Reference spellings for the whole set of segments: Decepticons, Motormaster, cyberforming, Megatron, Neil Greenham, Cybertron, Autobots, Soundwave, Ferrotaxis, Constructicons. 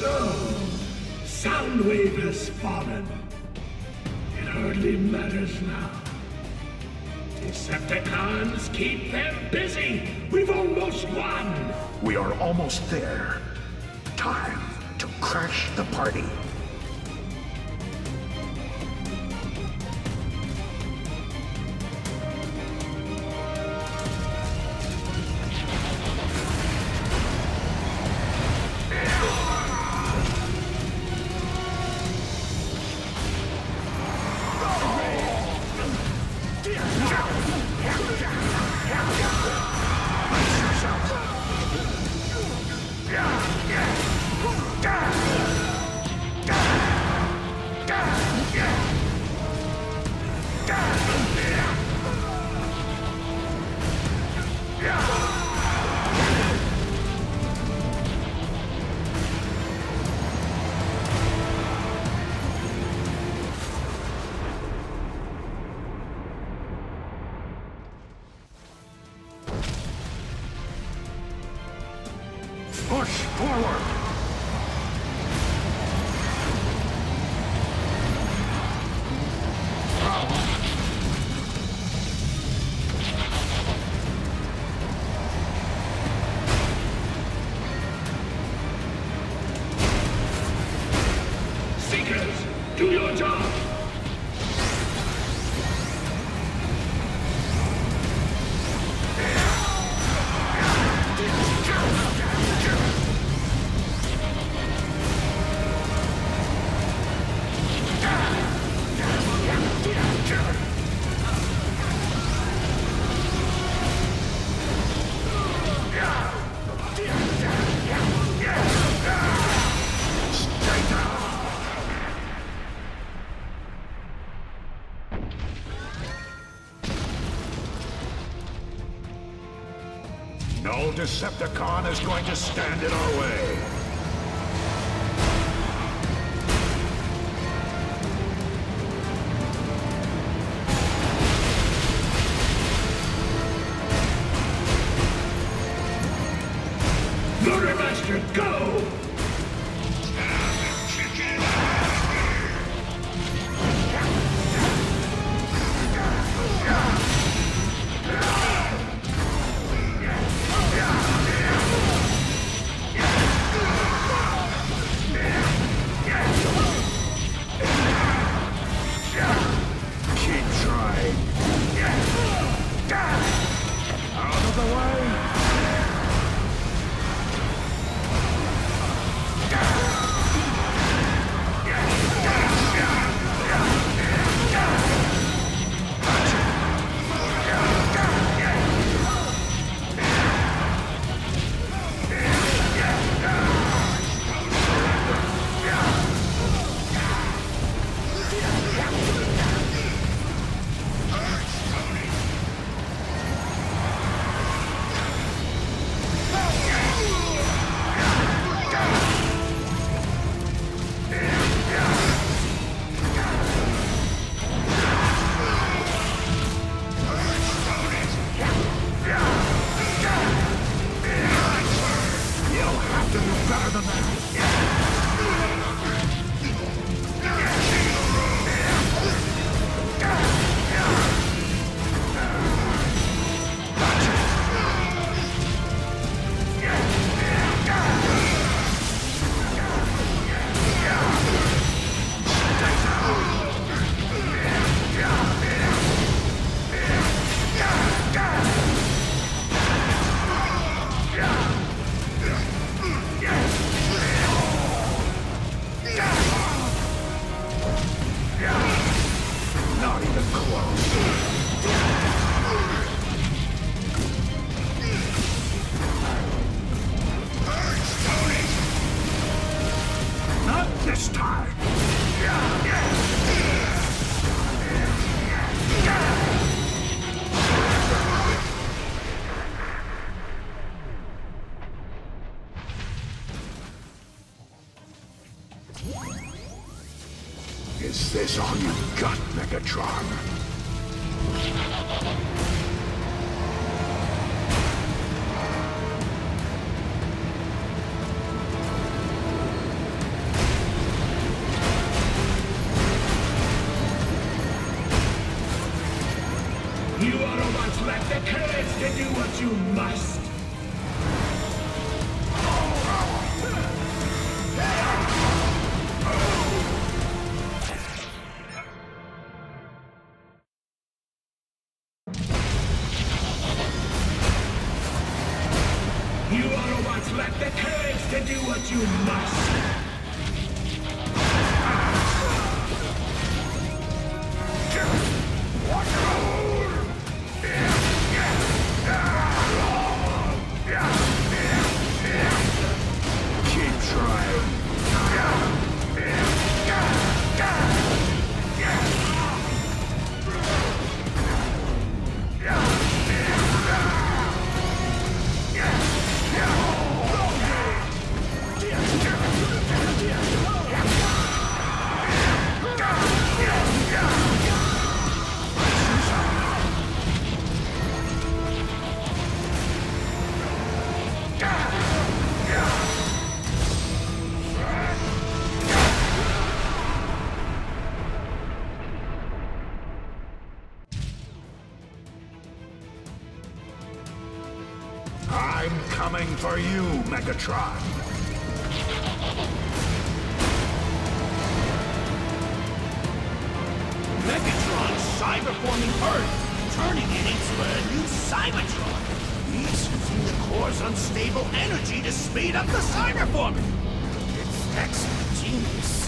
So, Soundwave has fallen. It hardly matters now. Decepticons, keep them busy! We've almost won! We are almost there. Time to crash the party. Push forward! Seekers, do your job! No Decepticon is going to stand in our way. Motormaster, go! This time! Is this all you got, Megatron? must. You Autobots lack the courage to do what you must. I'm coming for you, Megatron! Megatron's cyberforming Earth, turning it into a new Cybertron! He's using the core's unstable energy to speed up the cyberforming! It's excellent genius.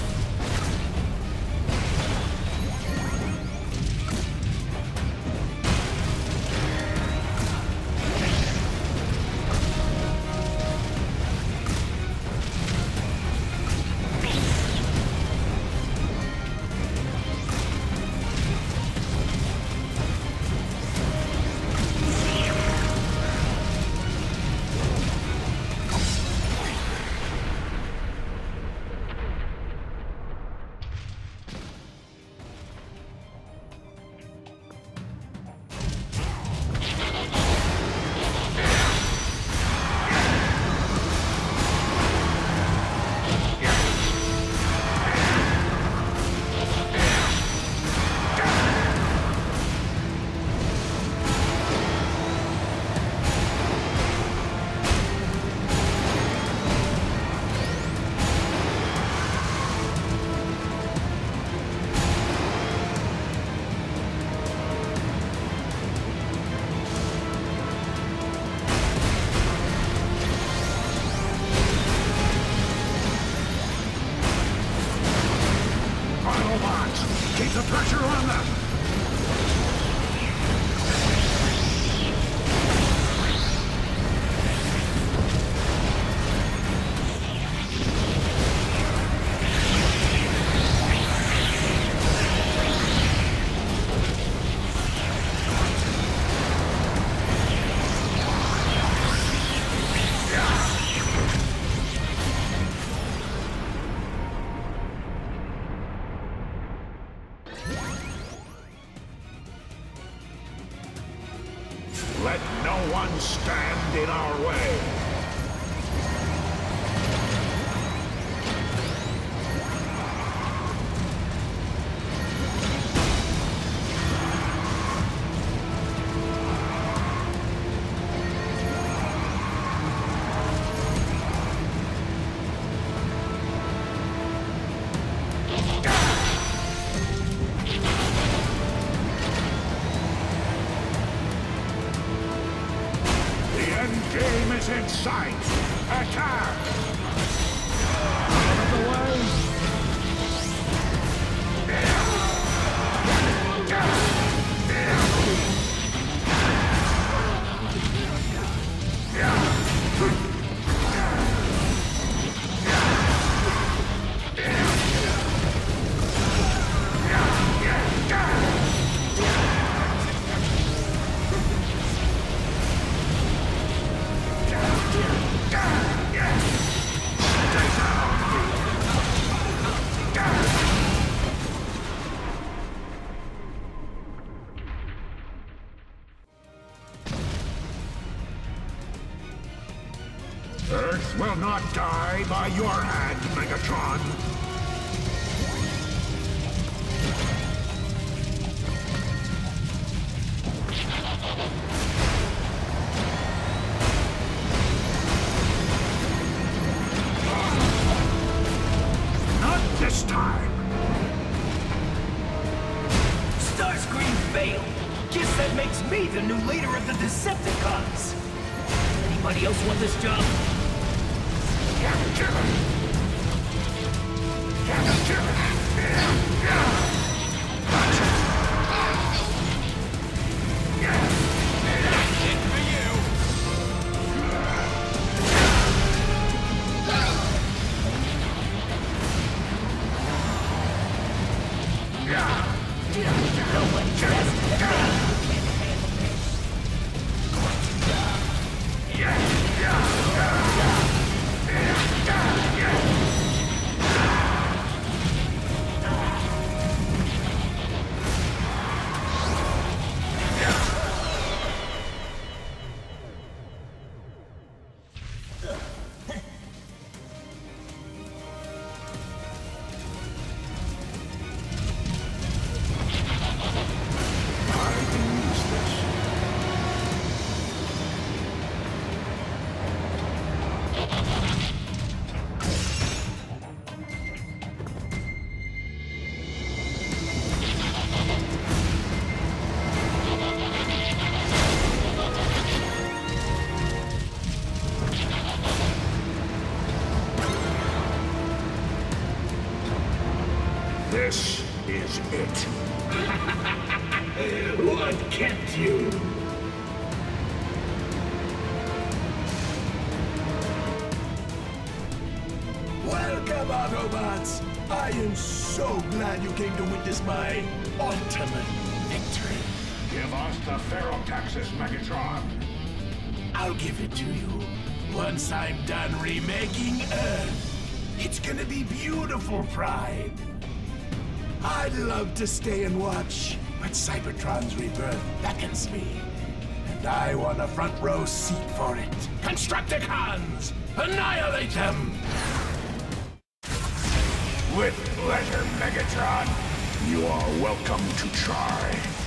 Keep the pressure on them! Let no one stand in our way. Game is in sight! Attack! Out of the way! Earth will not die by your hand, Megatron! Anybody else want this job? This is it. What kept you? Welcome, Autobots! I am so glad you came to witness my ultimate victory. Give us the Ferrotaxis, Megatron. I'll give it to you once I'm done remaking Earth. It's gonna be beautiful, Pride. I'd love to stay and watch, but Cybertron's rebirth beckons me, and I want a front row seat for it. Constructicons! Annihilate them! With pleasure, Megatron. You are welcome to try.